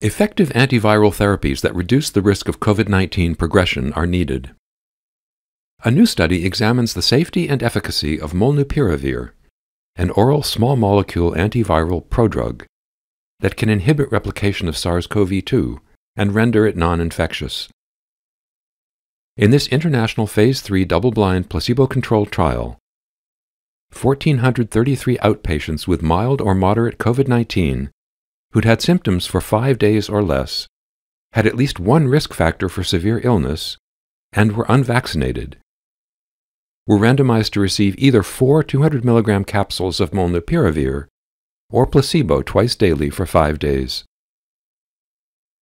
Effective antiviral therapies that reduce the risk of COVID-19 progression are needed. A new study examines the safety and efficacy of molnupiravir, an oral small-molecule antiviral prodrug that can inhibit replication of SARS-CoV-2 and render it non-infectious. In this international Phase III double-blind placebo-controlled trial, 1,433 outpatients with mild or moderate COVID-19 who'd had symptoms for 5 days or less, had at least one risk factor for severe illness, and were unvaccinated, were randomized to receive either 4 200 mg capsules of molnupiravir or placebo twice daily for 5 days.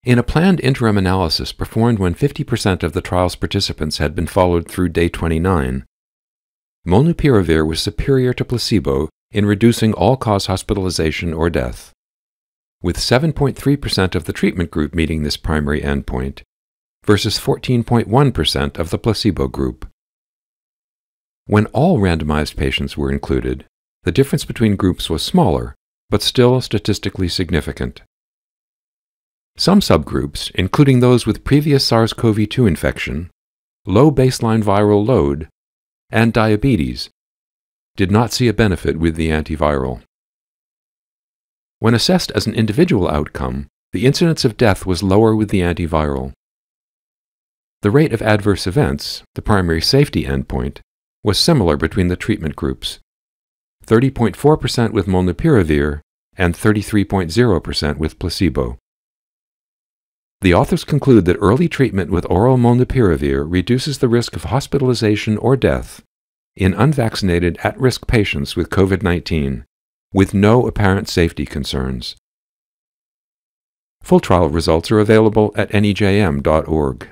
In a planned interim analysis performed when 50% of the trial's participants had been followed through day 29, molnupiravir was superior to placebo in reducing all-cause hospitalization or death, with 7.3% of the treatment group meeting this primary endpoint versus 14.1% of the placebo group. When all randomized patients were included, the difference between groups was smaller, but still statistically significant. Some subgroups, including those with previous SARS-CoV-2 infection, low baseline viral load, and diabetes, did not see a benefit with the antiviral. When assessed as an individual outcome, the incidence of death was lower with the antiviral. The rate of adverse events, the primary safety endpoint, was similar between the treatment groups, 30.4% with molnupiravir and 33.0% with placebo. The authors conclude that early treatment with oral molnupiravir reduces the risk of hospitalization or death in unvaccinated at-risk patients with COVID-19, with no apparent safety concerns. Full trial results are available at nejm.org.